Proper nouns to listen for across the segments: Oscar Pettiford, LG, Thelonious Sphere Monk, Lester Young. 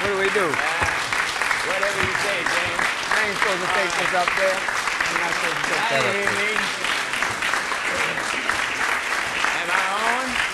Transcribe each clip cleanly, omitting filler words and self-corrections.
What do we do? Whatever you say, James. I ain't supposed to take this up there. I'm not supposed to take that up there. Me. Am I on?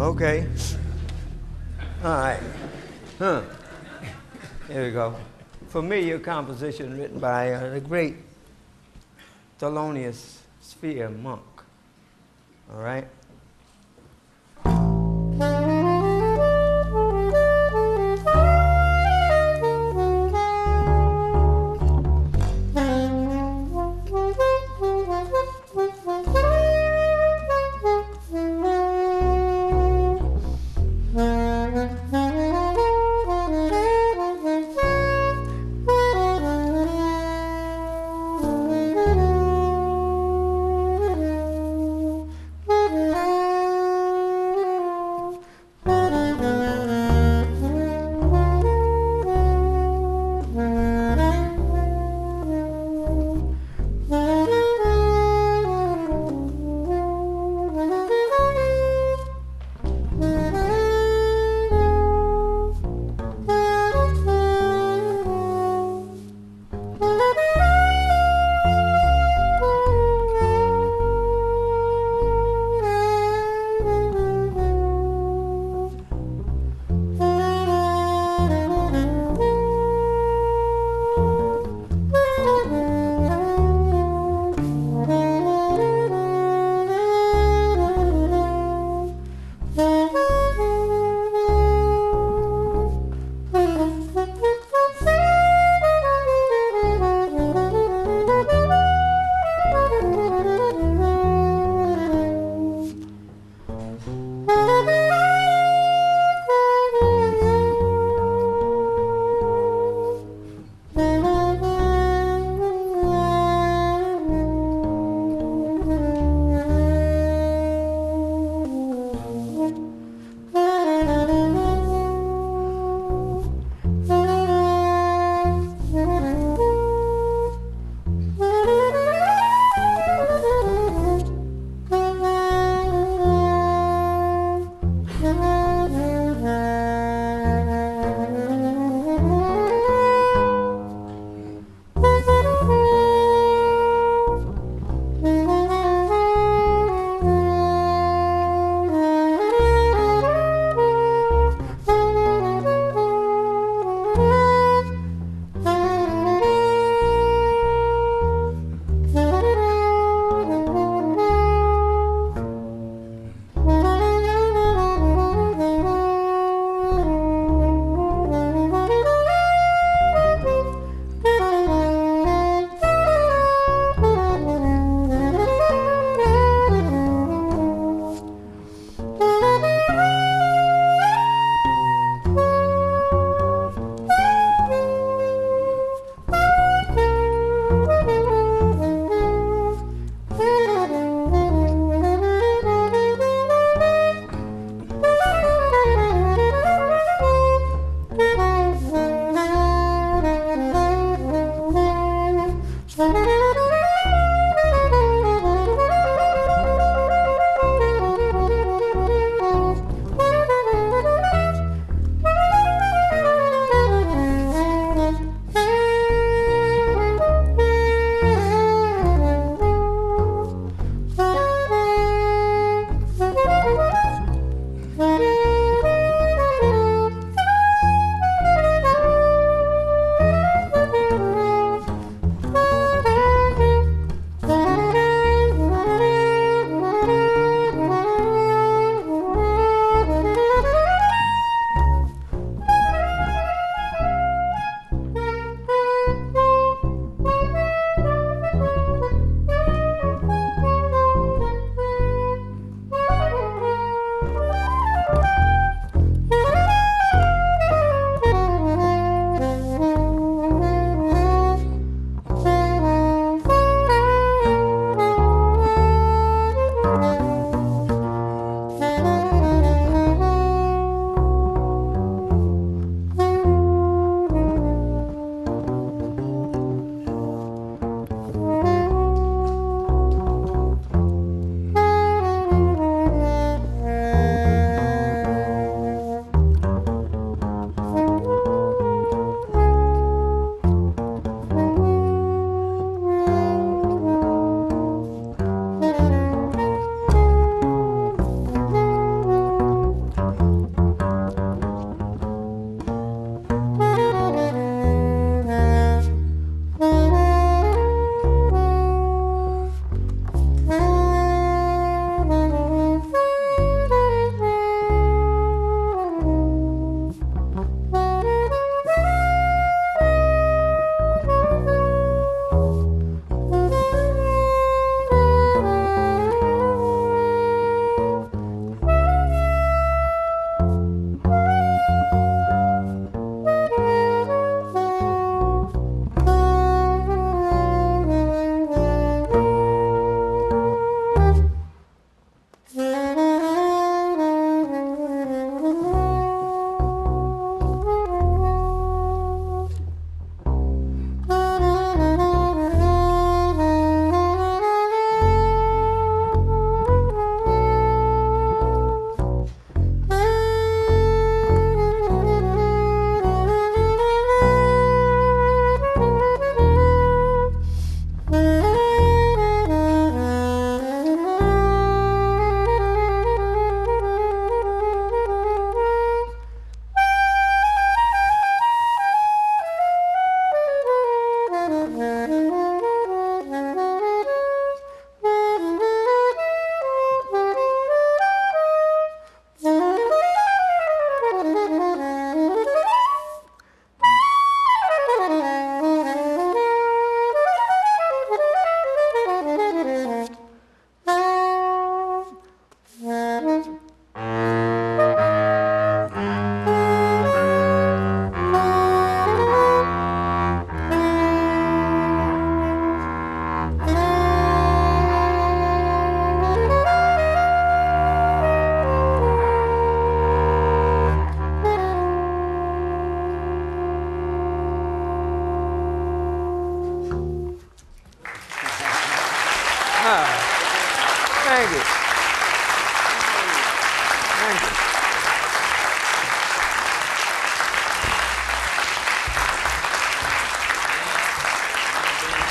Okay. All right. Huh. Here we go. Familiar composition written by the great Thelonious Sphere Monk. All right.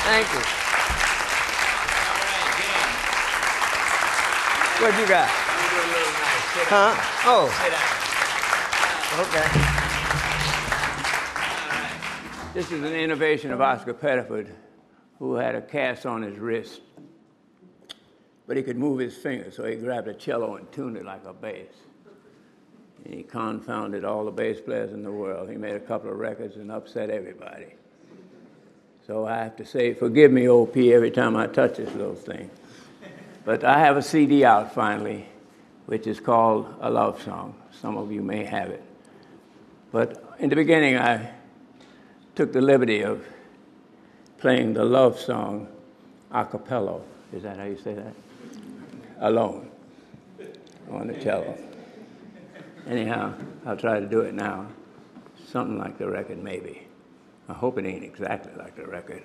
Thank you. What'd you got? Huh? Oh. Okay. This is an innovation of Oscar Pettiford, who had a cast on his wrist, but he could move his fingers, so he grabbed a cello and tuned it like a bass. And he confounded all the bass players in the world. He made a couple of records and upset everybody. So I have to say, forgive me, OP, every time I touch this little thing. But I have a CD out finally, which is called A Love Song. Some of you may have it. But in the beginning, I took the liberty of playing the love song a cappella. Is that how you say that? Alone on the cello. Anyhow, I'll try to do it now. Something like the record, maybe. I hope it ain't exactly like the record.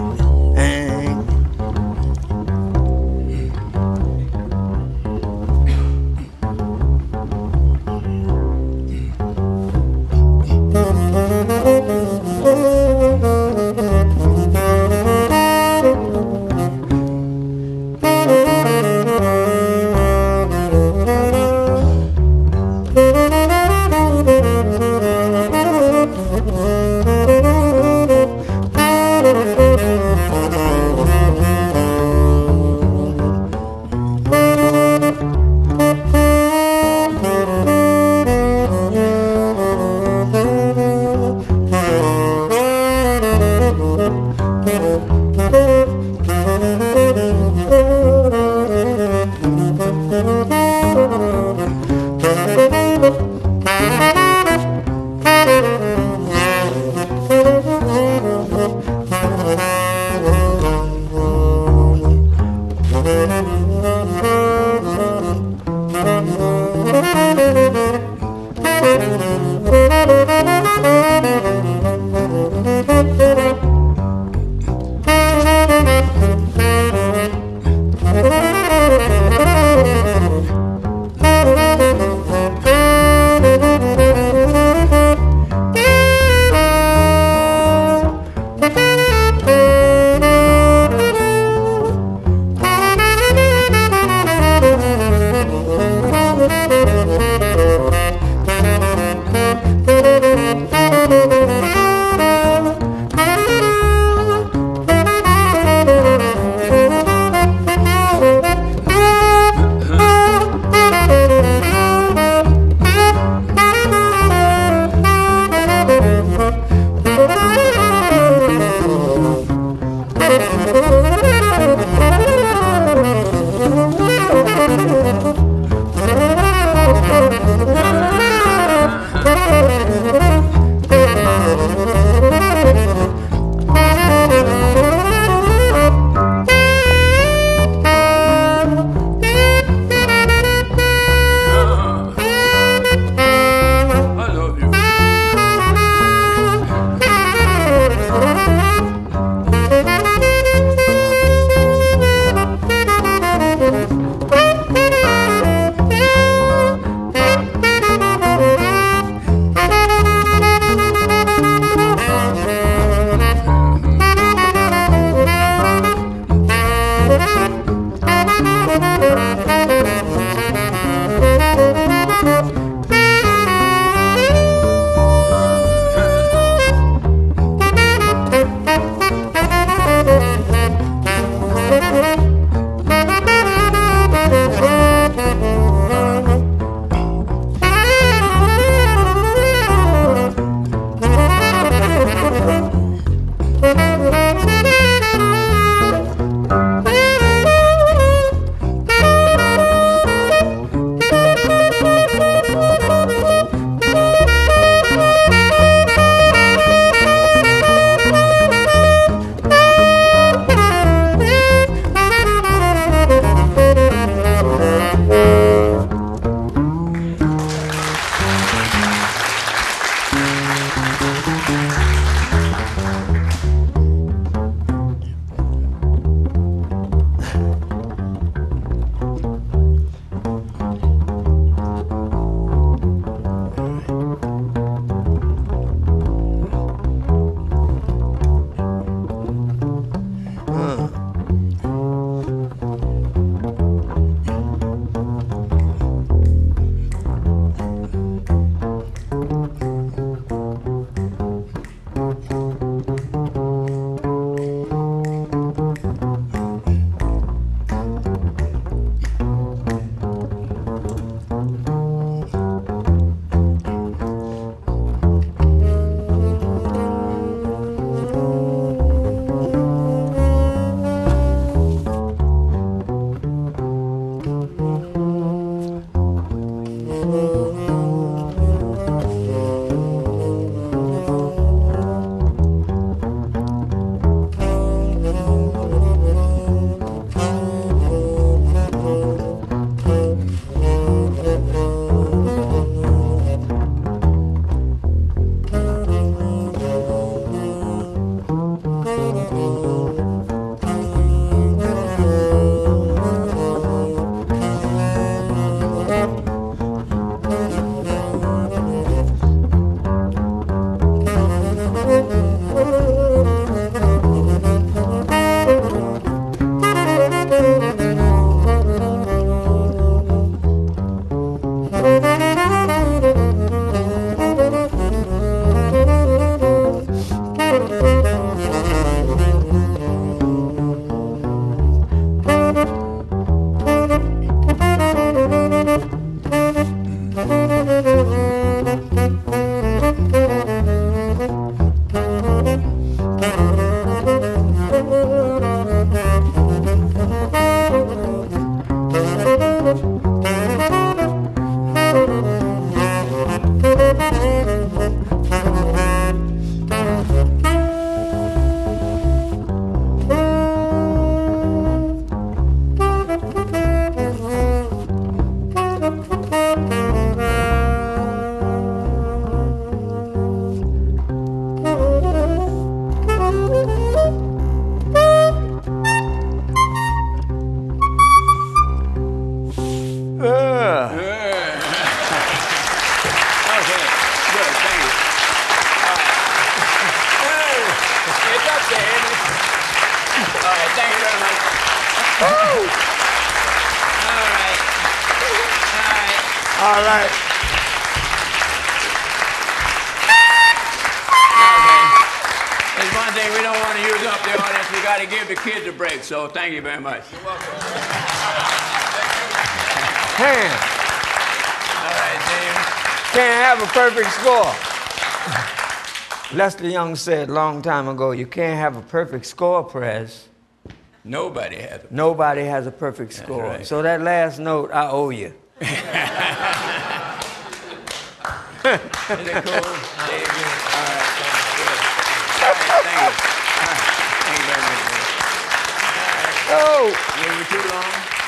So thank you very much. You're welcome. Hey. All right, James. Can't have a perfect score. Lester Young said a long time ago, you can't have a perfect score, Prez. Nobody has a perfect score. Nobody has a perfect score. Right. So that last note, I owe you. Isn't it cool? All right. Thank you very much. Oh! You were too long?